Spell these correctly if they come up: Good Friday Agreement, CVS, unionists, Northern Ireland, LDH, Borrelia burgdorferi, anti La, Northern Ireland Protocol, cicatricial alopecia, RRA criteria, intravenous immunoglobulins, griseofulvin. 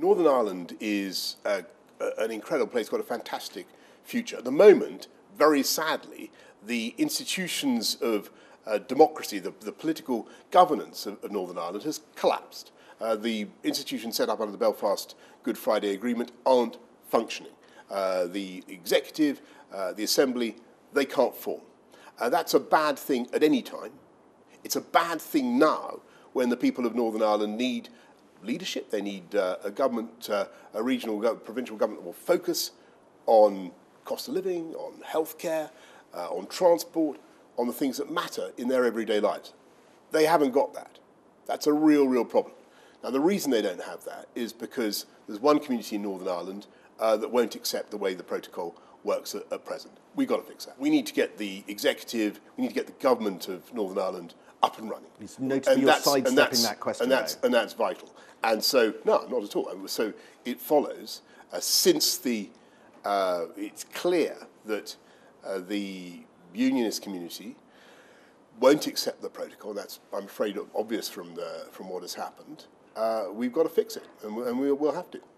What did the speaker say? Northern Ireland is an incredible place, got a fantastic future. At the moment, very sadly, the institutions of democracy, the political governance of Northern Ireland has collapsed. The institutions set up under the Belfast Good Friday Agreement aren't functioning. The executive, the assembly, they can't form. That's a bad thing at any time. It's a bad thing now when the people of Northern Ireland need leadership. They need a government, a regional, provincial government that will focus on cost of living, on healthcare, on transport, on the things that matter in their everyday lives. They haven't got that. That's a real, real problem. Now, the reason they don't have that is because there's one community in Northern Ireland that won't accept the way the protocol works at present. We've got to fix that. We need to get the executive, we need to get the government of Northern Ireland up and running. It's notably you're sidestepping that question. And that's vital. And so, no, not at all. So it follows, since the, it's clear that the unionist community won't accept the protocol, that's, I'm afraid, obvious from what has happened, we've got to fix it, and we'll have to.